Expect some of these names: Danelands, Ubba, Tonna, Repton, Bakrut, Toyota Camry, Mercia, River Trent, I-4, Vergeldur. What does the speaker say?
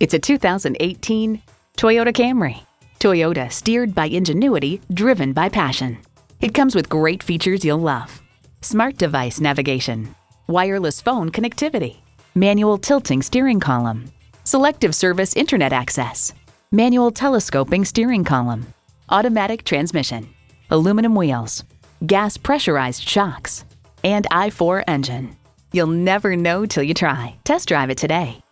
It's a 2018 Toyota Camry. Toyota, steered by ingenuity, driven by passion. It comes with great features you'll love. Smart device navigation, wireless phone connectivity, manual tilting steering column, selective service internet access, manual telescoping steering column, automatic transmission, aluminum wheels, gas pressurized shocks, and I-4 engine. You'll never know till you try. Test drive it today.